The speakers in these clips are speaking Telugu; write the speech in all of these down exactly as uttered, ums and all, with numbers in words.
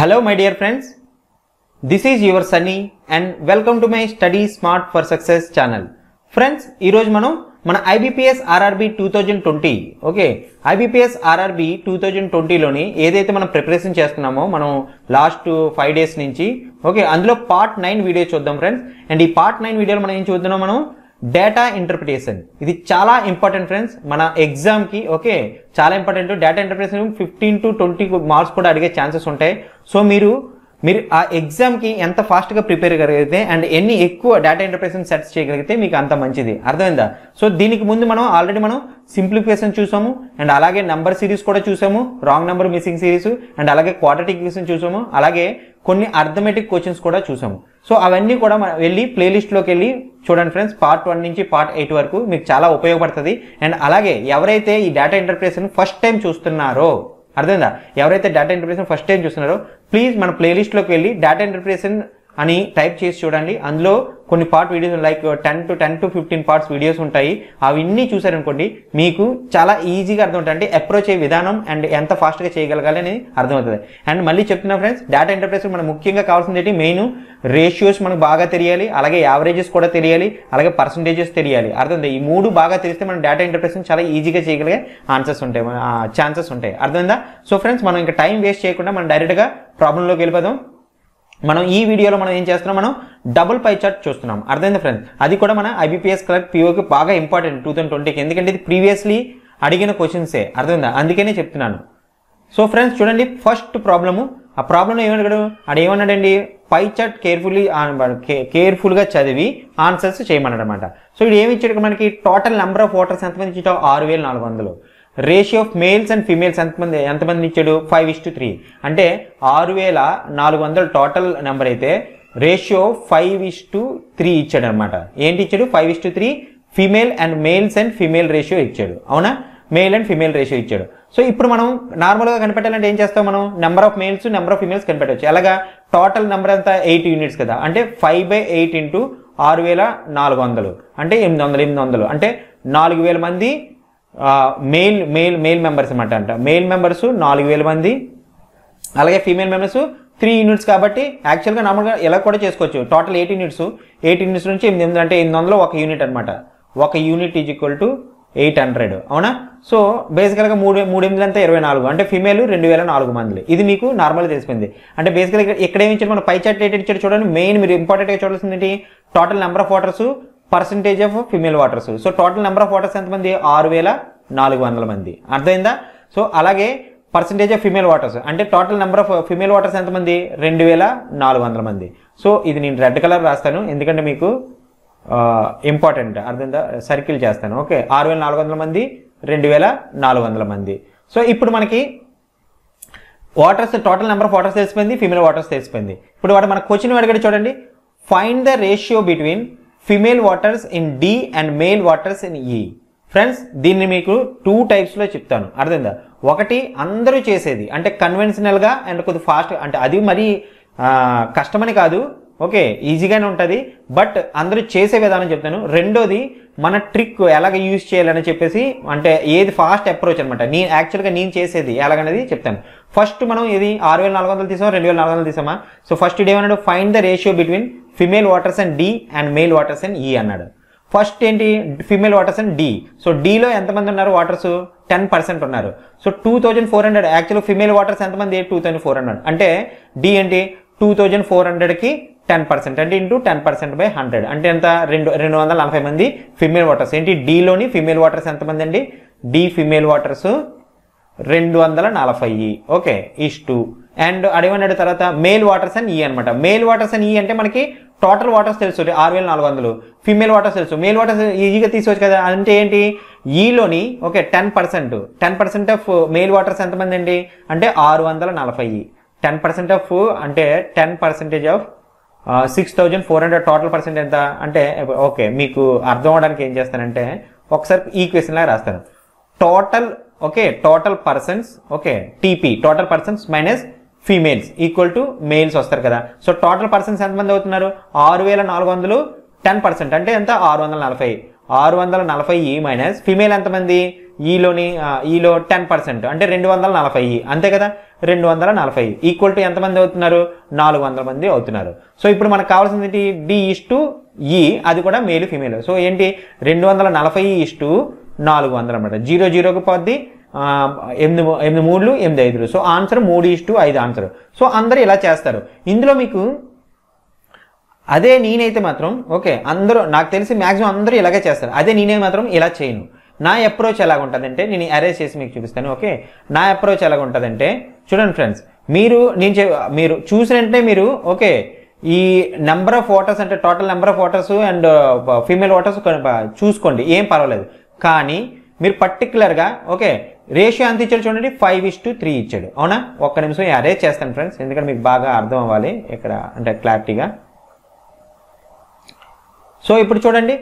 Hello my dear friends, this is your Sunny and welcome to my Study Smart for Success channel. Friends, ఈరోజు మనం మన IBPS RRB two thousand twenty, okay IBPS RRB two thousand ట్వంటీలోని ఏదైతే మనం ప్రిపరేషన్ చేస్తున్నామో మనం లాస్ట్ ఫైవ్ డేస్ నుంచి, ఓకే అందులో పార్ట్ నైన్ వీడియో చూద్దాం ఫ్రెండ్స్. అండ్ ఈ పార్ట్ నైన్ వీడియోలో మనం ఏం చూద్దాం, మనం డేటా ఇంటర్ప్రిటేషన్. ఇది చాలా ఇంపార్టెంట్ ఫ్రెండ్స్ మన ఎగ్జామ్ కి, ఓకే చాలా important. Data interpretation fifteen to twenty marks కూడా అడిగే ఛాన్సెస్ ఉంటాయి. సో మీరు మీరు ఆ ఎగ్జామ్కి ఎంత ఫాస్ట్గా ప్రిపేర్ చేయగలిగితే అండ్ ఎన్ని ఎక్కువ డేటా ఇంటర్ప్రిటేషన్ సెట్స్ చేయగలిగితే మీకు అంత మంచిది. అర్థమైందా? సో దీనికి ముందు మనం ఆల్రెడీ మనం సింప్లిఫికేషన్ చూసాము, అండ్ అలాగే నంబర్ సిరీస్ కూడా చూసాము, wrong number missing series, and అలాగే క్వాడ్రాటిక్ ఈక్వేషన్ చూసాము, అలాగే కొన్ని అర్థమెటిక్ క్వశ్చన్స్ కూడా చూసాము. సో అవన్నీ కూడా మనం వెళ్ళి ప్లేలిస్ట్లోకి వెళ్ళి చూడండి ఫ్రెండ్స్. పార్ట్ వన్ నుంచి పార్ట్ ఎయిట్ వరకు మీకు చాలా ఉపయోగపడుతుంది. అండ్ అలాగే ఎవరైతే ఈ డేటా ఇంటర్ప్రిటేషన్ ఫస్ట్ టైం చూస్తున్నారో, అర్థమైందా, ఎవరైతే డేటా ఇంటర్ప్రిటేషన్ ఫస్ట్ టైం చూస్తున్నారో ప్లీజ్ మన ప్లేలిస్ట్లోకి వెళ్ళి డేటా ఇంటర్ప్రిటేషన్ అని టైప్ చేసి చూడండి. అందులో కొన్ని part videos like ten to ten to fifteen parts videos ఉంటాయి. అవన్నీ చూసారనుకోండి మీకు చాలా ఈజీగా అర్థమవుతుంది, అంటే అప్రోచ్ అయ్యే విధానం అండ్ ఎంత ఫాస్ట్గా చేయగలగాలి అనేది అర్థమవుతుంది. అండ్ మళ్ళీ చెప్తున్నా ఫ్రెండ్స్, డేటా ఇంటర్ప్రిటేషన్ మనం ముఖ్యంగా కావాల్సింది ఏంటి, మెయిన్ రేషియోస్ మనకు బాగా తెలియాలి, అలాగే యావరేజెస్ కూడా తెలియాలి, అలాగే పర్సంటేజెస్ తెలియాలి. అర్థమైందా? ఈ మూడు బాగా తెలిస్తే మనం డేటా ఇంటర్ప్రిటేషన్ చాలా ఈజీగా చేయగలిగే ఆన్సర్స్ ఉంటాయి, ఛాన్సెస్ ఉంటాయి. అర్థమైందా? సో ఫ్రెండ్స్ మనం ఇంకా టైం వేస్ట్ చేయకుండా మనం డైరెక్ట్గా ప్రాబ్లంలోకి వెళ్ళిపోదాం. మనం ఈ వీడియోలో మనం ఏం చేస్తున్నాం, మనం డబుల్ పై చార్ట్ చూస్తున్నాం. అర్థమైంది ఫ్రెండ్స్? అది కూడా మన ఐబీపీఎస్ క్లర్క్ పిఓకి బాగా ఇంపార్టెంట్ టూ థౌసండ్ ట్వంటీకి ఎందుకంటే ఇది ప్రీవియస్లీ అడిగిన క్వశ్చన్సే. అర్థమైందా? అందుకనే చెప్తున్నాను. సో ఫ్రెండ్స్ చూడండి, ఫస్ట్ ప్రాబ్లము. ఆ ప్రాబ్లం ఏమన్నాడు, అది ఏమన్నాడండి, పై చార్ట్ కేర్ఫుల్లీ కేర్ఫుల్గా చదివి ఆన్సర్స్ చేయమన్నాడు అనమాట. సో ఇది ఏమి ఇచ్చాడు మనకి, టోటల్ నెంబర్ ఆఫ్ ఓటర్స్ ఎంతమంది ఇచ్చాడు, ఆరు వేల నాలుగు వందలు. Ratio of males and females ఎంతమంది ఎంతమంది ఇచ్చాడు, ఫైవ్ ఇస్ టు త్రీ. అంటే ఆరు వేల నాలుగు వందల టోటల్ నెంబర్ అయితే ratio five is to three ఇచ్చాడు అనమాట. ఏంటి ఇచ్చాడు, five is to three female and males and female ratio ఇచ్చాడు. అవునా, మేల్ అండ్ ఫీమేల్ రేషియో ఇచ్చాడు. సో ఇప్పుడు మనం నార్మల్గా కనిపెట్టాలంటే ఏం చేస్తాం, మనం number of males number of females కనిపెట్టవచ్చు. అలాగా టోటల్ నెంబర్ అంతా ఎయిట్ యూనిట్స్ కదా, అంటే ఫైవ్ బై ఎయిట్ ఇంటూ ఆరు వేల నాలుగు వందలు అంటే ఎనిమిది వందలు ఎనిమిది వందలు అంటే నాలుగు వేల మంది మేల్ మేల్ మేల్ మెంబర్స్ అనమాట. అంట మేల్ మెంబర్స్ నాలుగు వేల మంది, అలాగే ఫీమేల్ మెంబర్స్ త్రీ యూనిట్స్. కాబట్టి యాక్చువల్గా నార్మల్గా ఎలా కూడా చేసుకోవచ్చు, total eight units eight units నుంచి ఎనిమిది వందలు అంటే ఎనిమిది వందలు ఒక యూనిట్ అనమాట. ఒక unit is equal to eight hundred. అవునా? సో బేసికల్గా మూడు మూడు ఎనిమిది అంతా ఇరవై నాలుగు అంటే ఫీమేల్ రెండు వేల నాలుగు మంది. ఇది మీకు నార్మల్గా తెలిసిపోయింది. అంటే బేసికల్గా ఇక్కడ ఏమి ఇచ్చారు, మన పై చార్ట్ రేట్ ఇచ్చారు చూడండి. మెయిన్ మీరు ఇంపార్టెంట్గా చూడాల్సింది ఏంటి, total number of voters, percentage of female voters. So total number of voters ఎంతమంది, ఆరు వేల నాలుగు వందల మంది. అర్థమైందా? సో అలాగే పర్సంటేజ్ ఆఫ్ ఫీమేల్ వాటర్స్ అంటే total number of female voters ఎంతమంది, రెండు వేల నాలుగు వందల మంది. సో ఇది నేను రెడ్ కలర్ రాస్తాను ఎందుకంటే మీకు ఇంపార్టెంట్. అర్థమైందా? సర్కిల్ చేస్తాను. ఓకే, ఆరు వేల నాలుగు వందల మంది, రెండు వేల నాలుగు వందల మంది. సో ఇప్పుడు మనకి voters total number of voters తెలిసిపోయింది, ఫీమేల్ వాటర్స్ తెలిసిపోయింది. ఇప్పుడు వాడు మన క్వశ్చన్ అడిగాడు చూడండి, find the ratio between female voters in D and male voters in E. Friends దీన్ని మీకు టూ టైప్స్లో చెప్తాను. అర్థమైందా? ఒకటి అందరూ చేసేది అంటే కన్వెన్షనల్గా అండ్ కొద్ది ఫాస్ట్, అంటే అది మరీ కష్టమని కాదు, ఓకే ఈజీగానే ఉంటుంది, బట్ అందరూ చేసే విధానం చెప్తాను. రెండోది మన ట్రిక్ ఎలాగ యూజ్ చేయాలని చెప్పేసి, అంటే ఏది ఫాస్ట్ అప్రోచ్ అనమాట. నేను యాక్చువల్గా నేను చేసేది ఎలాగనేది చెప్తాను. ఫస్ట్ మనం ఇది ఆరు వేల నాలుగు వందలు తీసామా, రెండు వేల నాలుగు వందలు తీసామా. సో ఫస్ట్ ఇది ఏమన్నాడు, find the ratio between female voters and D and male voters and E అన్నాడు. ఫస్ట్ ఏంటి, female voters and D. So డీలో ఎంతమంది ఉన్నారు వాటర్స్, టెన్ పర్సెంట్ ఉన్నారు. So two thousand four hundred actual female voters ఎంతమంది, టూ థౌజండ్ ఫోర్ హండ్రెడ్ అంటే డి ఏంటి టూ థౌజండ్ ఫోర్ హండ్రెడ్కి టెన్ పర్సెంట్ అంటే into ten percent by hundred అంటే ఎంత, రెండు రెండు వందల నలభై మంది ఫిమేల్ వాటర్స్. ఏంటి డీలోని ఫిమేల్ వాటర్స్ ఎంతమంది అండి, డి ఫిమేల్ వాటర్స్ రెండు వందల నలభై ఓకే ఈస్ టూ. అండ్ అడిగిన తర్వాత మేల్ వాటర్స్ అండ్ ఈ అనమాట. మేల్ వాటర్స్ అండ్ ఈ అంటే మనకి టోటల్ వాటర్స్ తెలుసు ఆరు వేల నాలుగు వందలు, ఫిమేల్ వాటర్స్ తెలుసు. మేల్ వాటర్స్ ఈజీగా తీసుకోవచ్చు కదా, అంటే ఏంటి ఈలోని okay ten percent ten percent of male voters ఎంతమంది అండి, అంటే ఆరు వందల నలభై. టెన్ పర్సెంట్ ఆఫ్ అంటే ten percentage of six thousand four hundred total percent ఎంత అంటే, ఓకే మీకు అర్థం అవడానికి ఏం చేస్తానంటే ఒకసారి ఈక్వేషన్ లాగా రాస్తాను. Total okay total persons okay TP total persons minus females equal to males వస్తారు కదా. సో టోటల్ పర్సన్స్ ఎంతమంది అవుతున్నారు, ఆరు వేల నాలుగు వందలు టెన్ పర్సెంట్ అంటే ఎంత, ఆరు వందల నలభై. six forty minus female ఎంతమంది e లోని e లో ten percent అంటే two forty అంతే కదా two forty ఈక్వల్ టు ఎంత మంది అవుతున్నారు four hundred మంది అవుతున్నారు సో ఇప్పుడు మనకు కావాల్సింది ఏంటి D is to E అది కూడా మేల్ ఫీమేల్ సో ఏంటి two forty is to four hundred అన్నమాట zero zero కు పోద్ది eight three eight five so answer three is to five answer so అందరూ ఇలా చేస్తారు ఇందులో మీకు అదే నేనైతే మాత్రం ఓకే అందరూ నాకు తెలిసి మాక్సిమం అందరూ ఇలాగే చేస్తారు అదే నేనే మాత్రం ఇలా చేయను నా అప్రోచ్ ఎలా ఉంటదంటే నేను అరేంజ్ చేసి మీకు చూపిస్తాను ఓకే నా అప్రోచ్ ఎలా ఉంటదంటే చూడండి ఫ్రెండ్స్ మీరు నేను మీరు చూసినంటే మీరు ఓకే ఈ నంబర్ ఆఫ్ వాటర్స్ అంటే total number of voters and female voters చూసుకోండి ఏం పర్వాలేదు కానీ మీరు పర్టిక్యులర్ గా ఓకే రేషియో ఎంత ఇచ్చాడు చూడండి five is to three ఇచ్చాడు అవునా ఒక్క నిమిషం ఈ అరేంజ్ చేస్తాను ఫ్రెండ్స్ ఎందుకంటే మీకు బాగా అర్థం అవ్వాలి ఇక్కడ అంటే క్లారిటీగా సో ఇప్పుడు చూడండి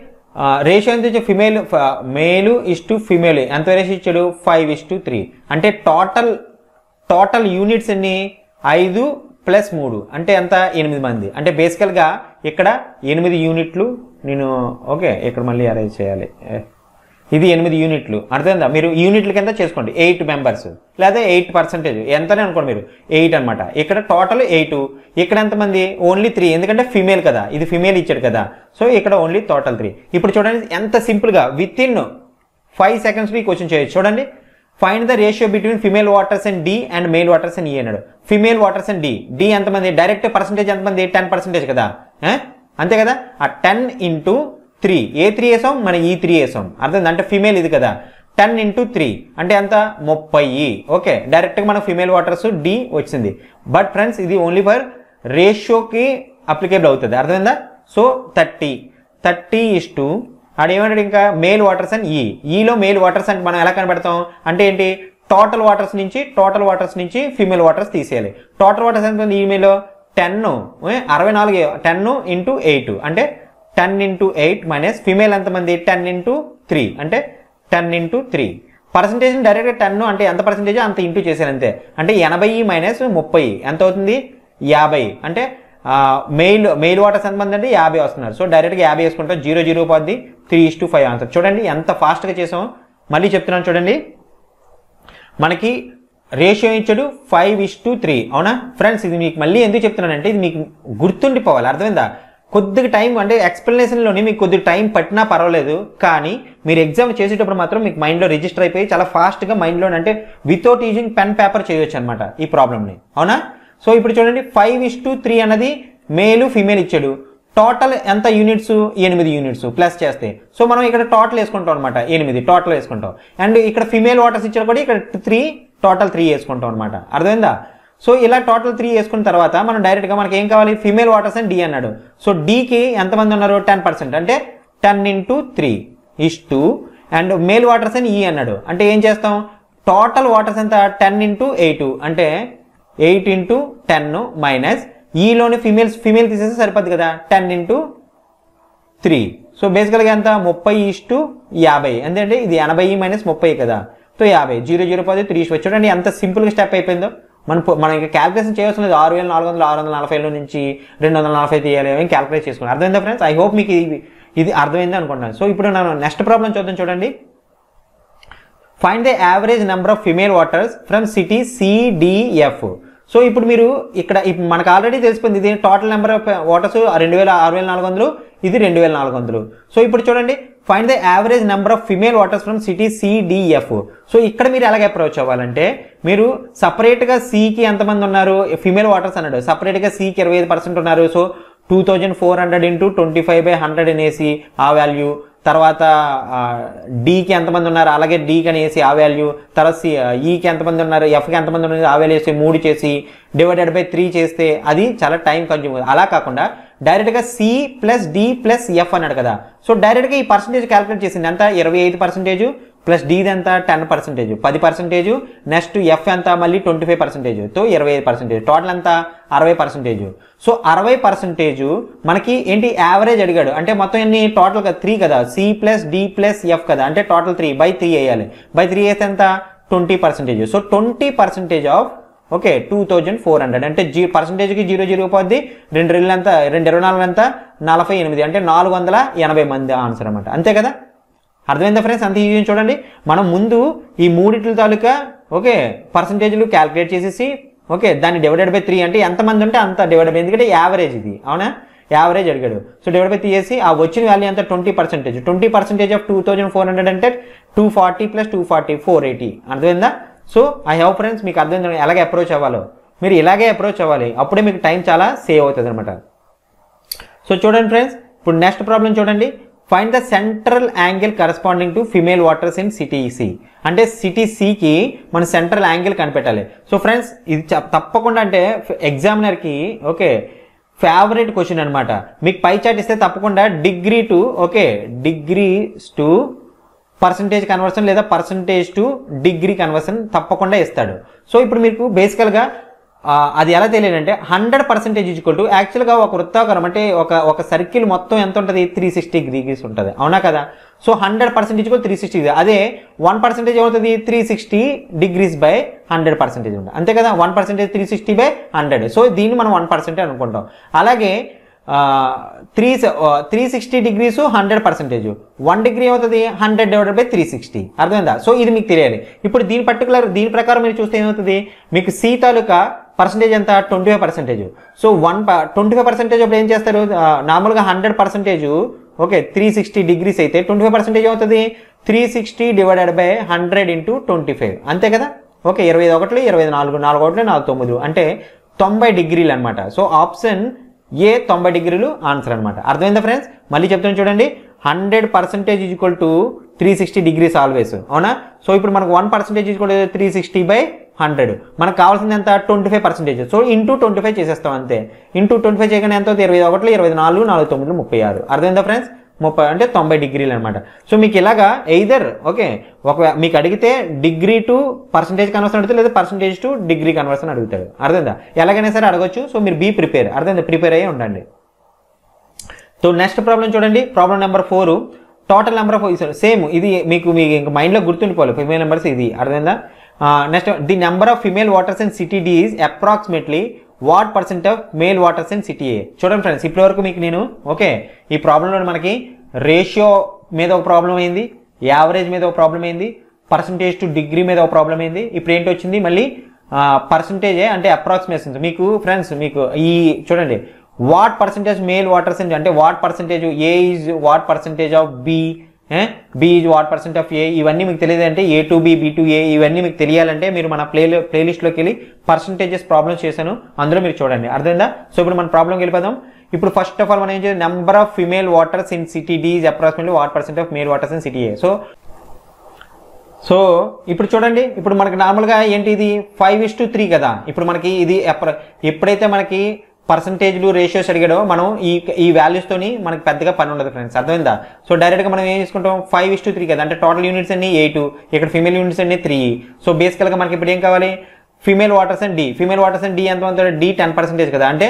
రేషియో ఎంత ఇచ్చాడు female male is to female ఎంత రేషియో ఇచ్చాడు five is to three అంటే టోటల్ టోటల్ యూనిట్స్ ఎన్ని five ప్లస్ three అంటే ఎంత eight మంది అంటే బేసికల్ గా ఇక్కడ eight యూనిట్లు నేను ఓకే ఇక్కడ మళ్ళీ అరేంజ్ చేయాలి ఇది eight యూనిట్లు అర్థమైందా మీరు యూనిట్ల కింద చేసుకోండి eight మెంబర్స్ లేదా eight percent ఎంతనే అనుకోండి మీరు eight అన్నమాట ఇక్కడ టోటల్ eight ఇక్కడ ఎంత మంది ఓన్లీ three ఎందుకంటే ఫీమేల్ కదా ఇది ఫీమేల్ ఇచ్చాడు కదా సో ఇక్కడ ఓన్లీ టోటల్ three ఇప్పుడు చూడండి ఎంత సింపుల్ గా విత్ ఇన్ five seconds లో క్వశ్చన్ చేయొచ్చు చూడండి find the ratio between female voters and D and male voters and E అన్నాడు female voters and D D ఎంత మంది డైరెక్ట్ పర్సెంటేజ్ ఎంత మంది ten percent కదా అంతే కదా ఆ ten into three ఏ three వేసాం మన ఈ three వేసాం అర్థం అంటే ఫీమేల్ ఇది కదా ten into three అంటే ఎంత thirty ఓకే డైరెక్ట్ గా మన ఫీమేల్ వాటర్స్ D వచ్చింది బట్ ఫ్రెండ్స్ ఇది ఓన్లీ ఫర్ రేషియోకి అప్లికేబుల్ అవుతుంది అర్థమైందా so thirty thirty is to అది ఏమంటాడు ఇంకా male voters and E E లో మేల్ వాటర్స్ అంటే మనం ఎలా కనబడతాం అంటే ఏంటి టోటల్ వాటర్స్ నుంచి టోటల్ వాటర్స్ నుంచి ఫీమేల్ వాటర్స్ తీసేయాలి టోటల్ వాటర్స్ ఎంత ఉంది ఈ male ten sixty-four ten into eight అంటే ten into eight minus female ఎంతమంది ten into three అంటే ten into three percentage direct ten అంటే ఎంత పర్సెంటేజ్ అంత ఇంటూ చేశారు అంతే అంటే eighty minus thirty ఎంత అవుతుంది fifty అంటే మేల్ మేల్ వాటర్స్ ఎంతమంది అంటే fifty వస్తున్నారు సో డైరెక్ట్ గా fifty చేసుకుంటాం zero zero పోద్ది three is to five answer చూడండి ఎంత ఫాస్ట్ గా చేసాం మళ్ళీ చెప్తున్నాను చూడండి మనకి రేషియో ఇచ్చాడు five is to three అవునా ఫ్రెండ్స్ ఇది మీకు మళ్ళీ ఎందుకు చెప్తున్నానంటే ఇది మీకు గుర్తుండిపోవాలి అర్థమైందా కొద్దిగా టైం అంటే ఎక్స్ప్లెనేషన్లోనే మీకు కొద్దిగా టైం పట్టినా పర్వాలేదు కానీ మీరు ఎగ్జామ్ చేసేటప్పుడు మాత్రం మీకు మైండ్లో రిజిస్టర్ అయిపోయి చాలా ఫాస్ట్గా మైండ్లో అంటే వితౌట్ యూజింగ్ పెన్ పేపర్ చేయొచ్చు అనమాట ఈ ప్రాబ్లమ్ని అవునా సో ఇప్పుడు చూడండి ఫైవ్ ఇస్ టు త్రీ అన్నది మేలు ఫీమేల్ ఇచ్చాడు టోటల్ ఎంత యూనిట్స్ ఎనిమిది యూనిట్స్ ప్లస్ చేస్తే సో మనం ఇక్కడ టోటల్ వేసుకుంటాం అనమాట ఎనిమిది టోటల్ వేసుకుంటాం అండ్ ఇక్కడ ఫీమేల్ వాటర్స్ ఇచ్చాడు కూడా ఇక్కడ త్రీ టోటల్ త్రీ వేసుకుంటాం అనమాట అర్థమైందా సో ఇలా టోటల్ త్రీ వేసుకున్న తర్వాత మనం డైరెక్ట్ గా మనకి ఏం కావాలి ఫీమేల్ వాటర్స్ అండ్ D అన్నాడు సో డీకి ఎంతమంది ఉన్నారు టెన్ పర్సెంట్ అంటే ten into three is to and male voters and E అన్నాడు అంటే ఏం చేస్తాం టోటల్ వాటర్స్ ఎంత టెన్ ఇంటూ ఎయిట్ అంటే ఎయిట్ ఇంటూ టెన్ మైనస్ ఈలోని ఫీమేల్స్ ఫీమేల్ తీసేస్తే సరిపోద్ది కదా టెన్ ఇంటూ త్రీ సో బేసికల్గా ఎంత ముప్పై ఇస్ టు యాభై ఎందుకంటే ఇది ఎనభై మైనస్ ముప్పై కదా సో యాభై జీరో జీరో పది త్రీ చూడండి ఎంత సింపుల్గా స్టెప్ అయిపోయిందో మనం మనం ఇంకా క్యాలిక్యులేషన్ చేయవలసిన లేదు ఆరు వేల నాలుగు వందల ఆరు వందల నలభై ఏళ్ళ నుంచి రెండు వందల నలభై తీయాలి అని క్యాలిక్యులేట్ చేసుకోండి అర్థమైందా ఫ్రెండ్స్ ఐ హోప్ మీకు ఇది ఇది అర్థమైంది అనుకుంటున్నాను సో ఇప్పుడు నేను నెక్స్ట్ ప్రాబ్లం చూద్దాం చూడండి find the average number of female voters from city C D F so ఇప్పుడు మీరు ఇక్కడ మనకు ఆల్రెడీ తెలిసిపోయింది ఇది టోటల్ నెంబర్ ఆఫ్ వాటర్స్ రెండు వేల ఆరు వేల నాలుగు వందలు ఇది రెండు వేల నాలుగు వందలు సో ఇప్పుడు చూడండి find the average number of female voters from city C D F so ఇక్కడ మీరు ఎలాగ అప్రోచ్ అవ్వాలంటే మీరు సపరేట్గా సికి ఎంతమంది ఉన్నారు ఫీమేల్ వాటర్స్ అన్నాడు సపరేట్గా సికి ఇరవై ఐదు పర్సెంట్ ఉన్నారు so two thousand four hundred into twenty five by hundred అనేసి ఆ వాల్యూ తర్వాత డీకి ఎంతమంది ఉన్నారు అలాగే డీకి అనేసి ఆ వాల్యూ తర్వాత ఈకి ఎంతమంది ఉన్నారు ఎఫ్కి ఎంతమంది ఉన్నారు ఆ వాల్యూ వేసి మూడు చేసి డివైడెడ్ బై త్రీ చేస్తే అది చాలా టైం కన్జ్యూమ్ అవుతుంది అలా కాకుండా డైరెక్ట్గా C plus D plus F అన్నాడు కదా సో డైరెక్ట్గా ఈ పర్సెంటేజ్ క్యాలిక్యులేట్ చేసింది ఎంత ఇరవై ఐదు పర్సెంటేజ్ ప్లస్ డీది ఎంత టెన్ పర్సెంటేజ్ పది పర్సెంటేజ్ నెక్స్ట్ ఎఫ్ ఎంత మళ్ళీ ట్వంటీ ఫైవ్ పర్సెంటేజ్ తో ఇరవై ఐదు పర్సెంటేజ్ టోటల్ ఎంత అరవై పర్సెంటేజ్ సో అరవై పర్సెంటేజ్ మనకి ఏంటి యావరేజ్ అడిగాడు అంటే మొత్తం ఎన్ని టోటల్ కదా త్రీ కదా C plus D plus F కదా అంటే టోటల్ త్రీ బై త్రీ వేయాలి బై త్రీ వేస్తే ఎంత twenty percentage so twenty percentage of okay two thousand four hundred అంటే జీ పర్సెంటేజ్కి జీరో జీరో పోద్ది రెండు రెండు ఎంత రెండు ఇరవై నాలుగు ఎంత నలభై ఎనిమిది అంటే నాలుగు వందల ఎనభై మంది ఆన్సర్ అనమాట అంతే కదా అర్థమైందా ఫ్రెండ్స్? అంతే ఈజీ చూడండి. మనం ముందు ఈ మూడిట్ల తాలూకా ఓకే పర్సంటేజ్లు క్యాలిక్యులేట్ చేసేసి ఓకే దాన్ని డివైడెడ్ బై త్రీ అంటే ఎంతమంది ఉంటే అంత డివైడ్ బై, ఎందుకంటే యావరేజ్ ఇది, అవునా? యావరేజ్ అడిగాడు. సో డివైడ్ బై త్రీ చేసి ఆ వచ్చిన వాల్యూ అంతా twenty percentage twenty percentage of two thousand four hundred అంటే two forty plus two forty four eighty. అర్థమైందా? సో ఐ హవ్ ఫ్రెండ్స్ మీకు అర్థమైంది ఎలాగే అప్రోచ్ అవ్వాలో, మీరు ఇలాగే అప్రోచ్ అవ్వాలి, అప్పుడే మీకు టైం చాలా సేవ్ అవుతుంది అనమాట. సో చూడండి ఫ్రెండ్స్, ఇప్పుడు నెక్స్ట్ ప్రాబ్లం చూడండి. Find the central angle corresponding to female voters in city C. అంటే సిటీ సికి మనం సెంట్రల్ యాంగిల్ కనిపెట్టాలి. సో ఫ్రెండ్స్ ఇది తప్పకుండా అంటే ఎగ్జామినర్కి ఓకే ఫేవరెట్ క్వశ్చన్ అనమాట. మీకు పై చార్ట్ ఇస్తే తప్పకుండా degree to okay degrees to percentage conversion లేదా పర్సంటేజ్ టు డిగ్రీ కన్వర్షన్ తప్పకుండా ఇస్తాడు. సో ఇప్పుడు మీకు బేసికల్గా అది ఎలా తెలియదంటే హండ్రెడ్ పర్సెంటేజ్ ఈజ్వల్ టు యాక్చువల్గా ఒక వృత్తాకారం అంటే ఒక ఒక సర్కిల్ మొత్తం ఎంత ఉంటుంది? త్రీ సిక్స్టీ డిగ్రీస్ ఉంటుంది, అవునా కదా? సో హండ్రెడ్ పర్సెంటేజ్ కూడా త్రీ సిక్స్టీ, అదే వన్ పర్సెంటేజ్ ఏమవుతుంది? Three sixty degrees by hundred percentage ఉంటుంది, అంతే కదా? One percentage three sixty by hundred. So దీన్ని మనం వన్ పర్సెంటే అనుకుంటాం. అలాగే three three sixty degrees hundred percentage one degree అవుతుంది hundred divided by three sixty. అర్థమైందా? సో ఇది మీకు తెలియాలి. ఇప్పుడు దీని పర్టికులర్ దీని ప్రకారం మీరు చూస్తే ఏమవుతుంది? మీకు సి తాలూకా పర్సంటేజ్ ఎంత? Twenty five percentage. So one twenty five percentage అప్పుడు ఏం చేస్తారు? నార్మల్గా hundred percentage okay three sixty degrees అయితే ట్వంటీ ఫైవ్ పర్సెంటేజ్ అవుతుంది three sixty divided by hundred into twenty five, అంతే కదా? ఓకే ఇరవై ఐదు ఒకటి ఇరవై ఐదు నాలుగు నాలుగు ఒకటి నాలుగు తొమ్మిది అంటే తొంభై డిగ్రీలు అనమాట. సో ఆప్షన్ ఏ తొంభై డిగ్రీలు ఆన్సర్ అనమాట. అర్థమైందా ఫ్రెండ్స్? మళ్ళీ చెప్తాను చూడండి, hundred percentage equal to three sixty degrees always, అవునా? సో ఇప్పుడు మనకు one percentage equal to three sixty by hundred, మనకు కావాల్సింది ఎంత? Twenty five percentage. So into twenty five చేసేస్తాం, అంతే. ఇంటూ ట్వంటీ ఫైవ్ చేయగానే ఎంత? ఇరవై ఒకటి ఇరవై నాలుగు నాలుగు తొమ్మిది ముప్పై ఆరు. అర్థమైందా ఫ్రెండ్స్? ముప్పై అంటే తొంభై డిగ్రీలు అనమాట. సో మీకు ఇలాగా ఎయిదర్ ఓకే ఒక మీకు అడిగితే డిగ్రీ టు పర్సంటేజ్ కన్వర్షన్ అడుగుతాడు, లేదా పర్సంటేజ్ టు డిగ్రీ కన్వర్షన్ అడుగుతాడు. అర్థమైందా? ఎలాగైనా సరే అడగొచ్చు. సో మీరు బీ ప్రిపేర్. అర్థమైందా? ప్రిపేర్ అయ్యి ఉండండి. సో నెక్స్ట్ ప్రాబ్లం చూడండి, problem number four. Total number of same ఇది మీకు మీకు ఇంకా మైండ్లో గుర్తుండిపోవాలి ఫిమేల్ నెంబర్స్ ఇది. అర్థమైందా? Next, the number of female voters in city D is approximately what percent of male voters in city A? చూడండి ఫ్రెండ్స్, ఇప్పటి వరకు మీకు నేను ఓకే ఈ ప్రాబ్లంలో మనకి రేషియో మీద ఒక ప్రాబ్లం అయింది, యావరేజ్ మీద ఒక ప్రాబ్లం అయింది, పర్సంటేజ్ టు డిగ్రీ మీద ఒక ప్రాబ్లం అయింది. ఇప్పుడు ఏంటి వచ్చింది? మళ్ళీ పర్సంటేజే అంటే అప్రాక్సిమేషన్స్. మీకు ఫ్రెండ్స్ మీకు ఈ చూడండి what percentage male voters in అంటే what percentage A is what percentage of B, B is what percent of A, ఇవన్నీ మీకు తెలియదంటే A to B B to A ఇవన్నీ మీకు తెలియాలంటే మీరు మన ప్లే ప్లేలిస్ట్లోకి వెళ్ళి పర్సంటేజెస్ ప్రాబ్లమ్స్ చేశాను, అందులో మీరు చూడండి. అర్థమైందా? సో ఇప్పుడు మన ప్రాబ్లంకి వెళ్ళిపోదాం. ఇప్పుడు ఫస్ట్ ఆఫ్ ఆల్ మనం ఏం చేయాలి? Number of female voters in city D is approximately what percent of male voters in city A. So so ఇప్పుడు చూడండి, ఇప్పుడు మనకి నార్మల్గా ఏంటి ఇది ఫైవ్ ఇస్ టు త్రీ కదా. ఇప్పుడు మనకి ఇది ఎప్పుడైతే మనకి పర్సంటేజ్లు రేషియోస్ అడిగాడో మనం ఈ ఈ వాల్యూస్తోని మనకు పెద్దగా పని ఉండదు ఫ్రెండ్స్. అర్థమైందా? సో డైరెక్ట్గా మనం ఏం చేసుకుంటాం? ఫైవ్ ఇస్ టు త్రీ కదా, అంటే టోటల్ యూనిట్స్ అన్ని ఎయిట్, ఇక్కడ ఫిమేల్ యూనిట్స్ అన్ని త్రీ. సో బేసికల్గా మనకి ఇప్పుడు ఏం కావాలి? Female voters and D, female voters and D ఎంత ఉంటుంది? డి టెన్ పర్సెంటేజ్ కదా, అంటే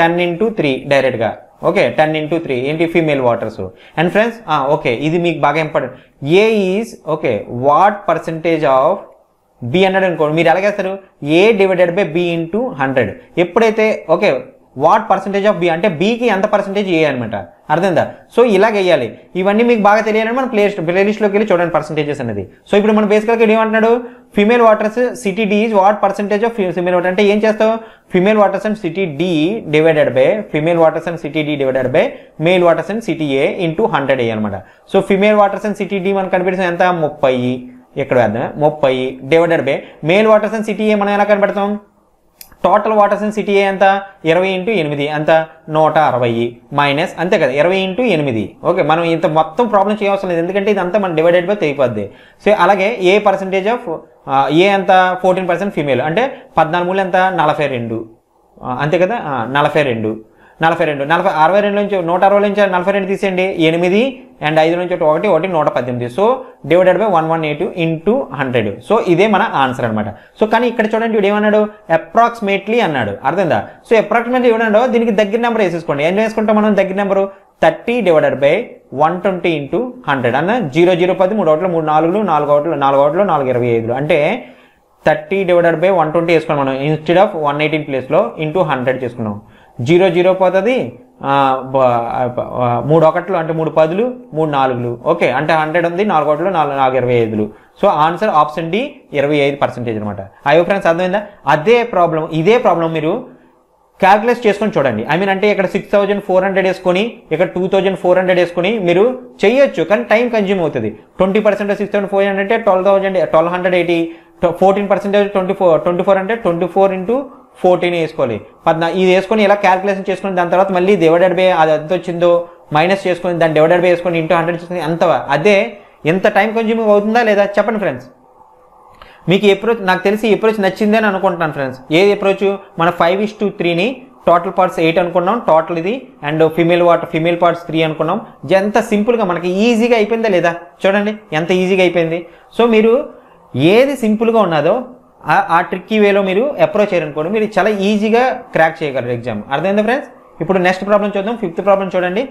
టెన్ ఇంటూ త్రీ డైరెక్ట్గా. ఓకే టెన్ ఇంటూ త్రీ ఏంటి? Female voters. And friends okay ఇది మీకు బాగా important. A is okay what percentage of B అన్నాడు అనుకోండి, మీరు ఎలాగేస్తారు? A divided by B into hundred. ఎప్పుడైతే okay what percentage of B అంటే బికి ఎంత పర్సంటేజ్ ఏ అనమాట. అర్థమైందా? సో ఇలా వేయాలి. ఇవన్నీ మీకు బాగా తెలియాలని మనం ప్లే ప్లేలిస్ట్లోకి వెళ్ళి చూడండి పర్సంటేజెస్ అనేది. సో ఇప్పుడు మనం బేసికల్గా ఇక్కడ ఏమంటున్నాడు? Female voters city D is what percentage of female voter అంటే ఏం చేస్తావు? Female voters and city D divided by female voters and city D divided by male voters and city A into hundred A అనమాట. So female voters and city D మనకు కనిపించిన ఎంత? ముప్పై, ఇక్కడ వేద్దాం ముప్పై divided by male voters and city A మనం ఎలా కనబెడతాం? Total voters and city A ఎంత? ఇరవై ఇంటూ ఎనిమిది ఎంత? నూట అరవై మైనస్, అంతే కదా? ఇరవై ఇంటూ ఎనిమిది. ఓకే మనం ఇంత మొత్తం ప్రాబ్లం చేయవలసిన లేదు, ఎందుకంటే ఇదంతా మనం డివైడెడ్ బై తెగిపోద్ది. సో అలాగే ఏ పర్సంటేజ్ ఆఫ్ ఏ ఎంత? ఫోర్టీన్ పర్సెంట్ ఫీమేల్ అంటే పద్నాలుగు ఎంత? నలభై రెండు, అంతే కదా? నలభై రెండు నలభై రెండు నలభై అరవై రెండు నుంచి నూట అరవై నుంచి నలభై రెండు తీసేయండి, ఎనిమిది అండ్ ఐదు నుంచి ఒకటి ఒకటి నూట పద్దెనిమిది. So divided by one one eight into hundred. So ఇదే మన ఆన్సర్ అనమాట. సో కానీ ఇక్కడ చూడండి వీడు ఏమన్నాడు? అప్రాక్సిమేట్లీ అన్నాడు. అర్థమైందా? సో అప్రాక్సిమేట్లీ ఏమన్నాడో దీనికి దగ్గర నెంబర్ వేసేసుకోండి. ఏం వేసుకుంటాం మనం? దగ్గర number thirty divided by one twenty into hundred అన్న జీరో జీరో పది మూడు ఒకటిలో మూడు నాలుగులు నాలుగు ఒకటిలో నాలుగు ఒకటిలో నాలుగు ఇరవై ఐదులు అంటే thirty divided by one twenty వేసుకోండి మనం ఇన్స్టెడ్ ఆఫ్ వన్ ఎయిటీన్ ప్లేస్లో ఇంటూ హండ్రెడ్ చేసుకున్నాం. జీరో జీరో పోతుంది మూడు ఒకట్లు అంటే మూడు పదులు, మూడు నాలుగులు. ఓకే, అంటే హండ్రెడ్ ఉంది, నాలుగు ఒకట్లు నాలుగు నాలుగు ఇరవై ఐదులు. సో ఆన్సర్ ఆప్షన్ డి ఇరవై ఐదు పర్సెంటేజ్ అనమాట. అయ్యో ఫ్రెండ్స్ అర్థమైందా? అదే ప్రాబ్లం, ఇదే ప్రాబ్లం మీరు క్యాల్కులేట్ చేసుకొని చూడండి. ఐ మీన్ అంటే ఇక్కడ సిక్స్ థౌజండ్ ఫోర్ హండ్రెడ్ వేసుకొని, ఇక్కడ టూ థౌజండ్ ఫోర్ హండ్రెడ్ వేసుకొని మీరు చేయొచ్చు, కానీ టైం కన్జ్యూమ్ అవుతుంది. Twenty percent six thousand four hundred అంటే twelve thousand twelve hundred eighty, fourteen percentage twenty four twenty four అంటే ట్వంటీ ఫోర్ ఇంటూ ఫోర్టీన్ వేసుకోవాలి, పద్నాలుగు. ఇది వేసుకొని ఇలా క్యాల్కులేషన్ చేసుకుని దాని తర్వాత మళ్ళీ డివైడెడ్ బై అది ఎంత వచ్చిందో మైనస్ చేసుకుని దాన్ని డివైడెడ్ బై వేసుకొని ఇంటూ హండ్రెడ్ చేసుకుని అంత అదే ఎంత టైం కన్జ్యూమ్ అవుతుందా లేదా చెప్పండి ఫ్రెండ్స్. మీకు అప్రోచ్ నాకు తెలిసి అప్రోచ్ నచ్చింది అని అనుకుంటున్నాను ఫ్రెండ్స్. ఏది అప్రోచ్? మన ఫైవ్ ఇస్ టు త్రీని టోటల్ పార్ట్స్ ఎయిట్ అనుకున్నాం టోటల్ ఇది, and female voter female parts three అనుకున్నాం. ఎంత సింపుల్గా మనకి ఈజీగా అయిపోయిందా లేదా చూడండి, ఎంత ఈజీగా అయిపోయింది. సో మీరు ఏది సింపుల్గా ఉన్నదో ఆ ట్రిక్కీ వేలో మీరు అప్రోచ్ చేయాలనుకోండి, మీరు చాలా ఈజీగా క్రాక్ చేయగలరు ఎగ్జామ్. అర్థమైందా ఫ్రెండ్స్? ఇప్పుడు నెక్స్ట్ ప్రాబ్లం చూద్దాం. ఫిఫ్త్ ప్రాబ్లం చూడండి.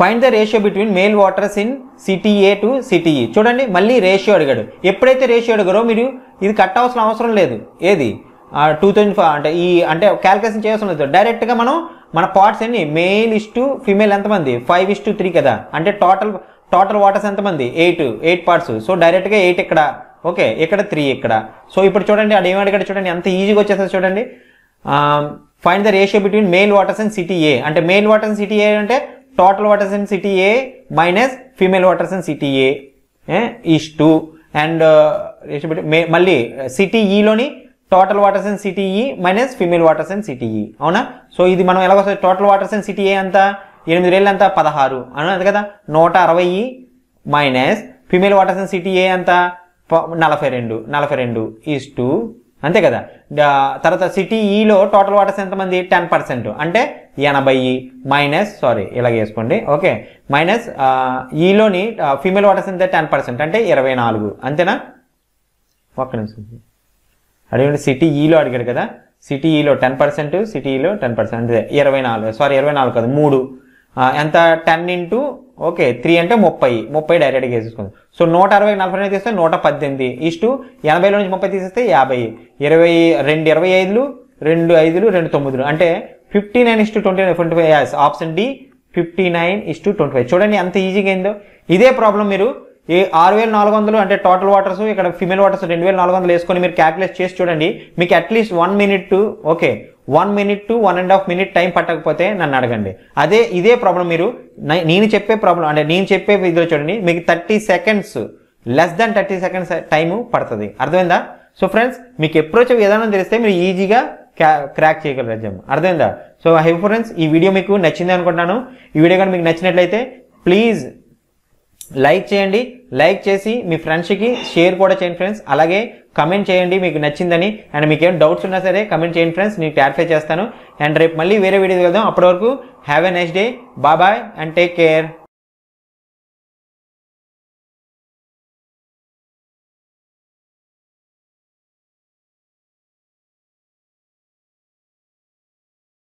Find the ratio between male voters in city A to city E. చూడండి మళ్ళీ రేషియో అడిగాడు. ఎప్పుడైతే రేషియో అడిగారో మీరు ఇది కట్టాల్సిన అవసరం లేదు. ఏది టూ థౌజండ్ ఫైవ్ అంటే ఈ అంటే క్యాల్కులేషన్ చేయాల్సిన లేదు. డైరెక్ట్గా మనం మన పార్ట్స్ అన్ని మేల్ ఇస్ టు ఫిమేల్ ఎంతమంది ఫైవ్ ఇస్ టు త్రీ కదా, అంటే టోటల్ టోటల్ వాటర్స్ ఎంతమంది ఎయిట్, ఎయిట్ పార్ట్స్. సో డైరెక్ట్గా ఎయిట్ ఇక్కడ, ఓకే ఇక్కడ త్రీ ఇక్కడ. సో ఇప్పుడు చూడండి అది ఏమడిగా చూడండి ఎంత ఈజీగా వచ్చేస్తుంది చూడండి. Find the ratio between male voters and city A అంటే male voters and city A అంటే total voters and city A minus female voters and city A is to, and ratio between మళ్ళీ సిటీ ఈలోని total voters and city E minus female voters and city E. అవునా? సో ఇది మనం ఎలా వస్తుంది? Total voters and city A అంత ఎనిమిది వేలు అంత పదహారు అవునా కదా, నూట అరవై minus female voters and city A అంత నలభై రెండు నలభై రెండు ఈస్ టూ అంతే కదా. తర్వాత సిటీ ఈలో టోటల్ వాటర్స్ ఎంతమంది టెన్ పర్సెంట్ అంటే ఎనభై మైనస్ సారీ ఇలాగ వేసుకోండి ఓకే మైనస్ ఈలోని ఫీమేల్ వాటర్స్ ఎంత టెన్ పర్సెంట్ అంటే ఇరవై నాలుగు అంతేనా. ఒక్క నిమిషం అడిగండి, సిటీ ఈలో అడిగాడు కదా, సిటీ ఈలో టెన్ పర్సెంట్ సిటీలో టెన్ పర్సెంట్ అంతే ఇరవై నాలుగు సారీ ఇరవై నాలుగు కదా మూడు ఎంత టెన్ ఇంటూ ఓకే త్రీ అంటే ముప్పై ముప్పై డైరెక్ట్గా వేసేసుకుంది. సో నూట అరవై నలభై ఐదు తీస్తే నూట పద్దెనిమిది ఈస్టు ఎనభైలో నుంచి ముప్పై తీసేస్తే యాభై ఇరవై రెండు ఇరవై ఐదులు రెండు ఐదులు రెండు తొమ్మిదిలు అంటే fifty nine is to twenty nine twenty five as option D fifty nine is to twenty five. చూడండి ఎంత ఈజీగా అయిందో. ఇదే ప్రాబ్లం మీరు ఈ ఆరు వేల నాలుగు వందలు అంటే టోటల్ వాటర్స్ ఇక్కడ ఫిమేల్ వాటర్స్ రెండు వేల నాలుగు వందలు వేసుకొని మీరు క్యాల్కులేట్ చేసి చూడండి. మీకు at least one minute to okay one minute to one and half minute time పట్టకపోతే నన్ను అడగండి. అదే ఇదే ప్రాబ్లం మీరు నేను చెప్పే ప్రాబ్లం అంటే నేను చెప్పే ఇదిలో చూడండి మీకు thirty seconds less than thirty seconds time పడుతుంది. అర్థమైందా? సో ఫ్రెండ్స్ మీకు అప్రోచ్ విధానం తెలిస్తే మీరు ఈజీగా క్రాక్ చేయగలరు ఎగ్జామ్. అర్థమైందా? సో హై ఫ్రెండ్స్ ఈ వీడియో మీకు నచ్చింది అనుకుంటున్నాను. ఈ వీడియో కానీ మీకు నచ్చినట్లయితే ప్లీజ్ లైక్ చేయండి, లైక్ చేసి మీ ఫ్రెండ్స్కి షేర్ కూడా చేయండి ఫ్రెండ్స్. అలాగే కమెంట్ చేయండి మీకు నచ్చిందని, అండ్ మీకు ఏం డౌట్స్ ఉన్నా సరే కమెంట్ చేయండి ఫ్రెండ్స్, నేను క్లారిఫై చేస్తాను. అండ్ రేపు మళ్ళీ వేరే వీడియో వెళ్దాం. అప్పటి వరకు have a nice day, bye and take care.